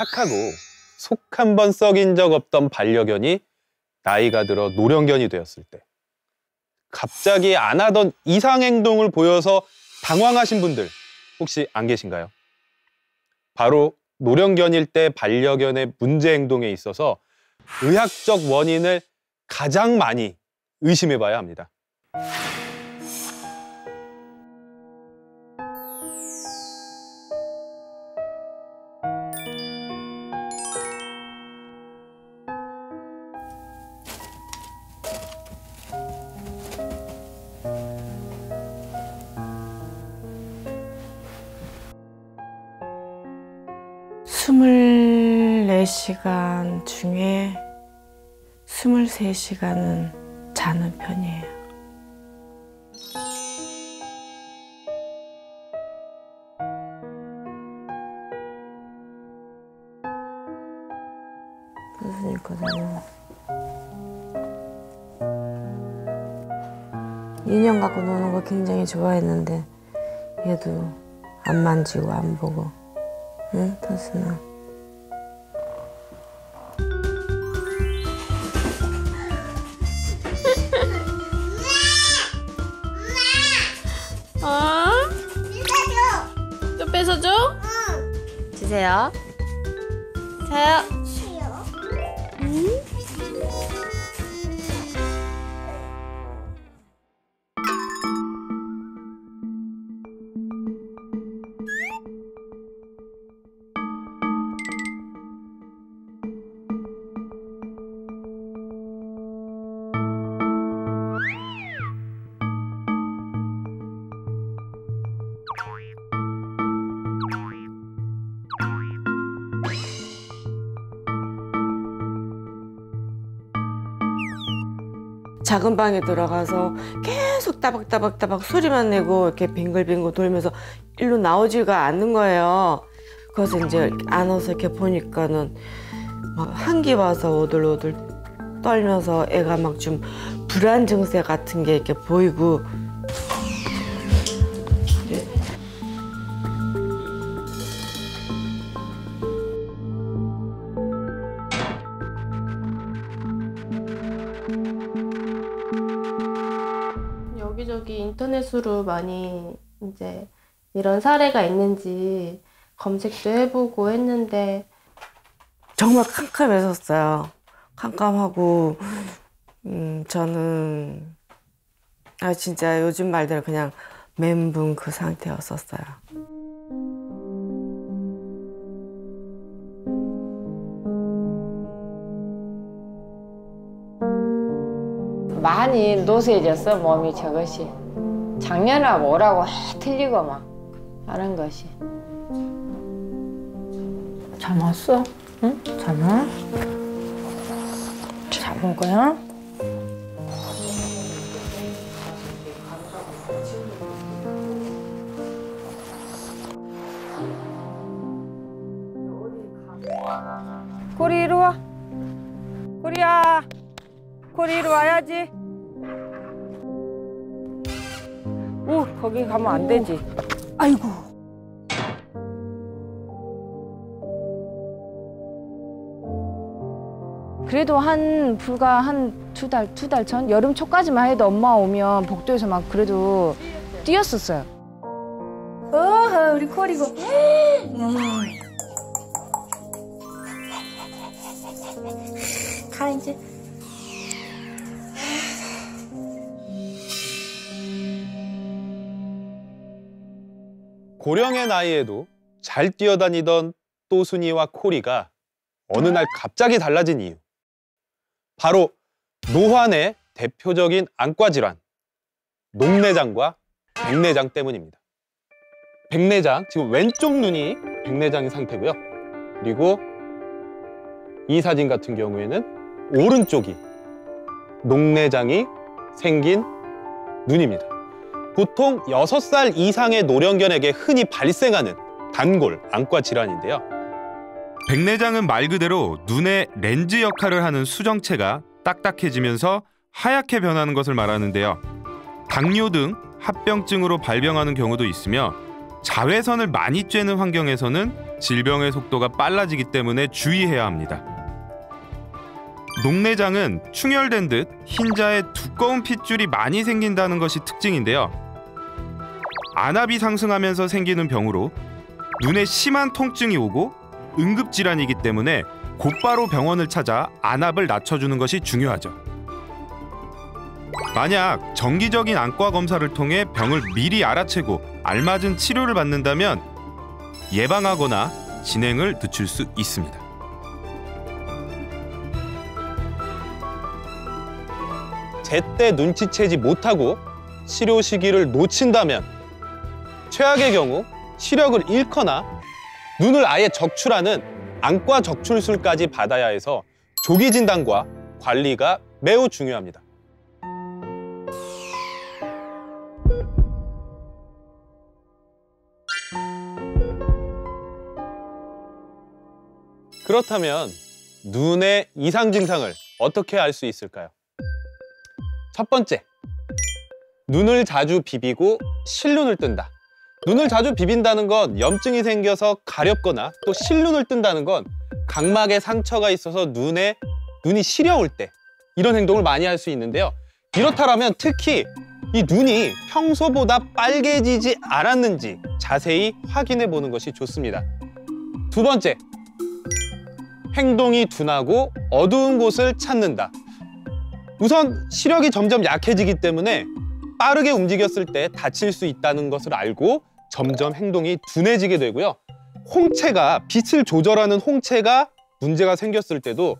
착하고 속 한 번 썩인 적 없던 반려견이 나이가 들어 노령견이 되었을 때, 갑자기 안 하던 이상 행동을 보여서 당황하신 분들 혹시 안 계신가요? 바로 노령견일 때 반려견의 문제 행동에 있어서 의학적 원인을 가장 많이 의심해 봐야 합니다. 시간 중에 23시간은 자는 편이에요. 무슨 일거든요. 인형 갖고 노는 거 굉장히 좋아했는데 얘도 안 만지고 안 보고. 응? 다스나. 줘? 응. 주세요. 자요. 주세요. 응? 작은 방에 들어가서 계속 따박따박 소리만 내고 이렇게 빙글빙글 돌면서 일로 나오지가 않는 거예요. 그래서 이제 안아서 이렇게 보니까는 막 한기 와서 오들오들 떨면서 애가 막 좀 불안 증세 같은 게 이렇게 보이고. 여기저기 인터넷으로 많이 이제 이런 사례가 있는지 검색도 해보고 했는데 정말 캄캄했었어요. 캄캄하고 저는 진짜 요즘 말대로 그냥 멘붕 그 상태였었어요. 많이 노쇠졌어, 몸이 저것이. 작년하고 뭐라고 틀리고 막 하는 것이. 잠 왔어? 응? 잠 와? 잠 올 거야? 코리 이리 와. 코리야. 코리 이리 와야지. 오, 거기 가면 안 되지. 아이고. 그래도 불과 두 달 전? 여름 초까지만 해도 엄마 오면 복도에서 막 그래도 뛰었었어요. 어허, 우리 코리고. 가, 이제. 고령의 나이에도 잘 뛰어다니던 또순이와 코리가 어느 날 갑자기 달라진 이유. 바로 노환의 대표적인 안과 질환, 녹내장과 백내장 때문입니다. 백내장, 지금 왼쪽 눈이 백내장인 상태고요. 그리고 이 사진 같은 경우에는 오른쪽이 녹내장이 생긴 눈입니다. 보통 6살 이상의 노령견에게 흔히 발생하는 단골 안과 질환인데요. 백내장은 말 그대로 눈의 렌즈 역할을 하는 수정체가 딱딱해지면서 하얗게 변하는 것을 말하는데요. 당뇨 등 합병증으로 발병하는 경우도 있으며 자외선을 많이 쬐는 환경에서는 질병의 속도가 빨라지기 때문에 주의해야 합니다. 녹내장은 충혈된 듯 흰자에 두꺼운 핏줄이 많이 생긴다는 것이 특징인데요. 안압이 상승하면서 생기는 병으로 눈에 심한 통증이 오고 응급질환이기 때문에 곧바로 병원을 찾아 안압을 낮춰주는 것이 중요하죠. 만약 정기적인 안과 검사를 통해 병을 미리 알아채고 알맞은 치료를 받는다면 예방하거나 진행을 늦출 수 있습니다. 제때 눈치채지 못하고 치료 시기를 놓친다면 최악의 경우 시력을 잃거나 눈을 아예 적출하는 안과 적출술까지 받아야 해서 조기 진단과 관리가 매우 중요합니다. 그렇다면 눈의 이상 증상을 어떻게 알 수 있을까요? 첫 번째, 눈을 자주 비비고 실눈을 뜬다. 눈을 자주 비빈다는 건 염증이 생겨서 가렵거나, 또 실눈을 뜬다는 건 각막에 상처가 있어서 눈이 시려울 때 이런 행동을 많이 할 수 있는데요. 이렇다라면 특히 이 눈이 평소보다 빨개지지 않았는지 자세히 확인해 보는 것이 좋습니다. 두 번째, 행동이 둔하고 어두운 곳을 찾는다. 우선 시력이 점점 약해지기 때문에 빠르게 움직였을 때 다칠 수 있다는 것을 알고 점점 행동이 둔해지게 되고요. 홍채가, 빛을 조절하는 홍채가 문제가 생겼을 때도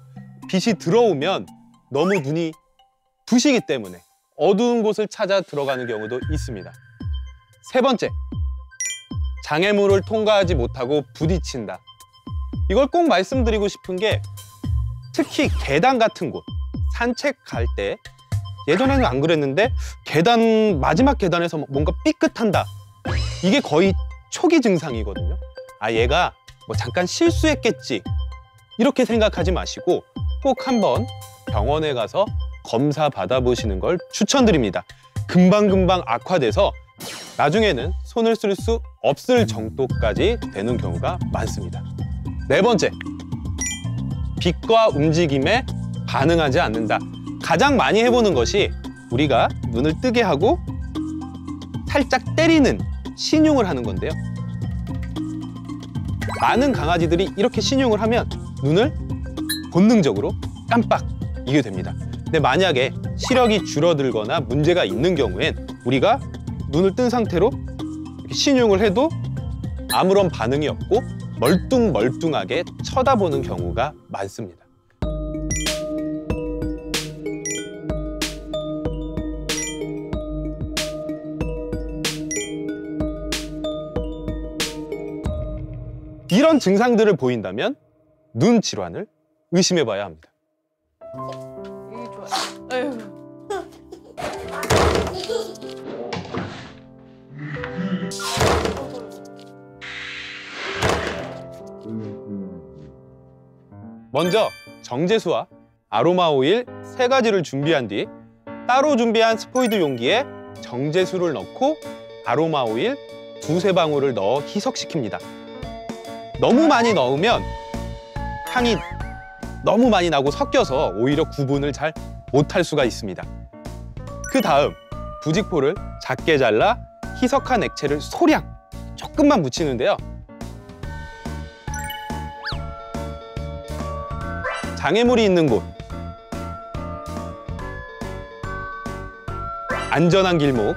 빛이 들어오면 너무 눈이 부시기 때문에 어두운 곳을 찾아 들어가는 경우도 있습니다. 세 번째, 장애물을 통과하지 못하고 부딪힌다. 이걸 꼭 말씀드리고 싶은 게, 특히 계단 같은 곳, 산책 갈 때, 예전에는 안 그랬는데 마지막 계단에서 뭔가 삐끗한다. 이게 거의 초기 증상이거든요. 아, 얘가 뭐 잠깐 실수했겠지, 이렇게 생각하지 마시고 꼭 한번 병원에 가서 검사 받아보시는 걸 추천드립니다. 금방금방 악화돼서 나중에는 손을 쓸 수 없을 정도까지 되는 경우가 많습니다. 네 번째, 빛과 움직임에 반응하지 않는다. 가장 많이 해보는 것이 우리가 눈을 뜨게 하고 살짝 때리는 신용을 하는 건데요. 많은 강아지들이 이렇게 신용을 하면 눈을 본능적으로 깜빡이게 됩니다. 근데 만약에 시력이 줄어들거나 문제가 있는 경우엔 우리가 눈을 뜬 상태로 이렇게 신용을 해도 아무런 반응이 없고 멀뚱멀뚱하게 쳐다보는 경우가 많습니다. 이런 증상들을 보인다면 눈 질환을 의심해 봐야 합니다. 먼저 정제수와 아로마 오일 3가지를 준비한 뒤 따로 준비한 스포이드 용기에 정제수를 넣고 아로마 오일 2-3방울을 넣어 희석시킵니다. 너무 많이 넣으면 향이 너무 많이 나고 섞여서 오히려 구분을 잘 못할 수가 있습니다. 그 다음 부직포를 작게 잘라 희석한 액체를 소량 조금만 묻히는데요. 장애물이 있는 곳, 안전한 길목,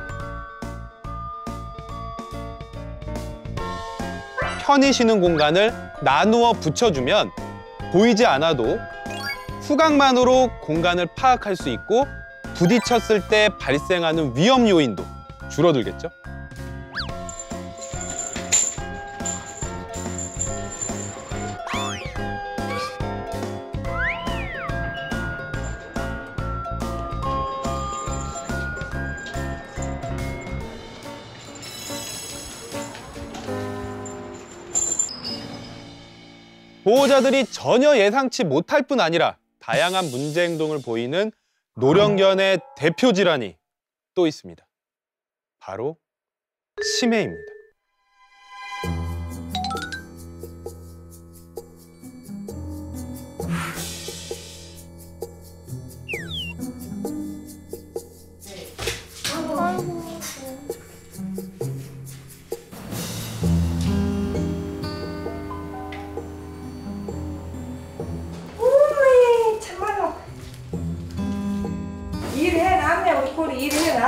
편히 쉬는 공간을 나누어 붙여주면 보이지 않아도 후각만으로 공간을 파악할 수 있고 부딪혔을 때 발생하는 위험 요인도 줄어들겠죠. 보호자들이 전혀 예상치 못할 뿐 아니라 다양한 문제 행동을 보이는 노령견의 대표 질환이 또 있습니다. 바로 치매입니다.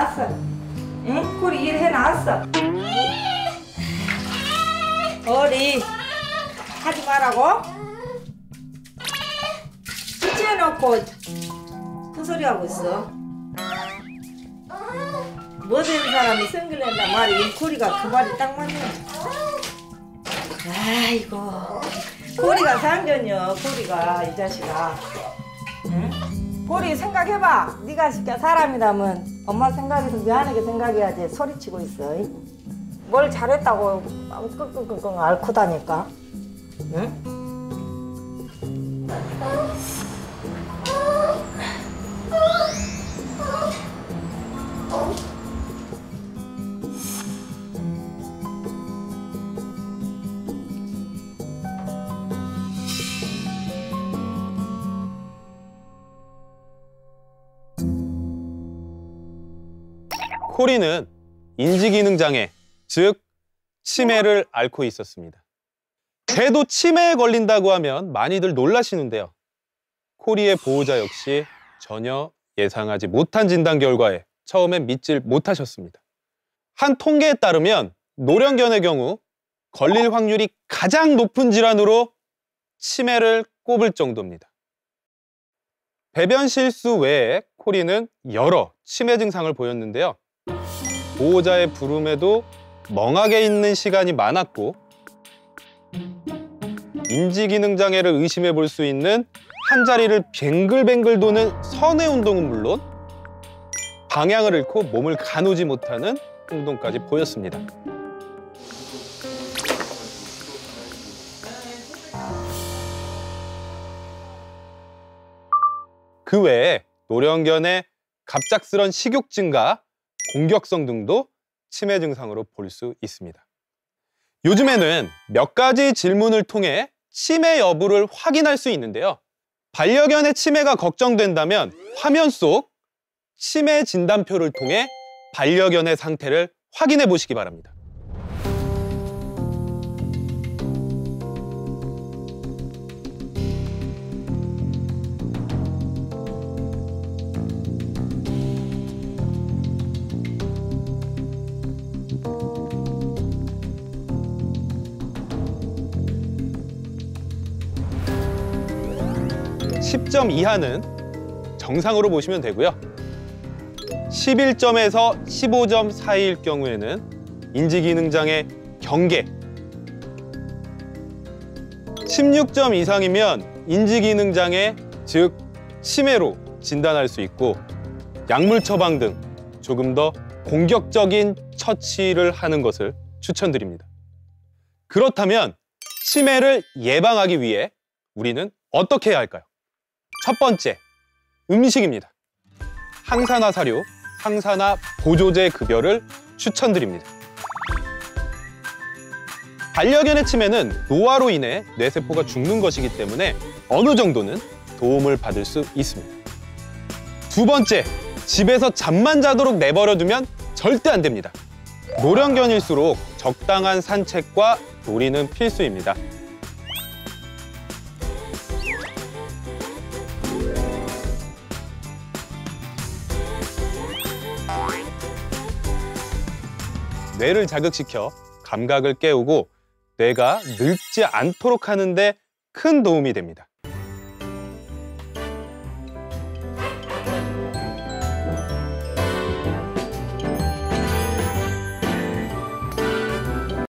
해놨어. 응? 코리 일 해놨어. 코리 하지 말라고? 붙여놓고 큰 소리 하고 있어. 뭐 되는 사람이 성질낸다 말이. 코리가 그 말이 딱 맞네. 아이고 코리가 상견녀. 코리가 이 자식아. 응? 코리 생각해봐. 네가 진짜 사람이라면 엄마 생각해서 미안하게 생각해야지. 소리치고 있어. 뭘 잘했다고 끙끙끙끙 앓고 다니까. 응? 코리는 인지기능장애, 즉 치매를 앓고 있었습니다. 걔도 치매에 걸린다고 하면 많이들 놀라시는데요. 코리의 보호자 역시 전혀 예상하지 못한 진단 결과에 처음엔 믿질 못하셨습니다. 한 통계에 따르면 노령견의 경우 걸릴 확률이 가장 높은 질환으로 치매를 꼽을 정도입니다. 배변 실수 외에 코리는 여러 치매 증상을 보였는데요. 보호자의 부름에도 멍하게 있는 시간이 많았고 인지기능장애를 의심해 볼 수 있는 한자리를 뱅글뱅글 도는 선회운동은 물론 방향을 잃고 몸을 가누지 못하는 행동까지 보였습니다. 그 외에 노령견의 갑작스런 식욕 증가, 공격성 등도 치매 증상으로 볼 수 있습니다. 요즘에는 몇 가지 질문을 통해 치매 여부를 확인할 수 있는데요. 반려견의 치매가 걱정된다면 화면 속 치매 진단표를 통해 반려견의 상태를 확인해 보시기 바랍니다. (10점) 이하는 정상으로 보시면 되고요. (11점에서) (15점) 사이일 경우에는 인지기능장애 경계, (16점) 이상이면 인지기능장애, 즉 치매로 진단할 수 있고, 약물 처방 등 조금 더 공격적인 처치를 하는 것을 추천드립니다. 그렇다면 치매를 예방하기 위해 우리는 어떻게 해야 할까요? 첫 번째, 음식입니다. 항산화 사료, 항산화 보조제 급여를 추천드립니다. 반려견의 치매는 노화로 인해 뇌세포가 죽는 것이기 때문에 어느 정도는 도움을 받을 수 있습니다. 두 번째, 집에서 잠만 자도록 내버려두면 절대 안 됩니다. 노령견일수록 적당한 산책과 놀이는 필수입니다. 뇌를 자극시켜 감각을 깨우고 뇌가 늙지 않도록 하는 데 큰 도움이 됩니다.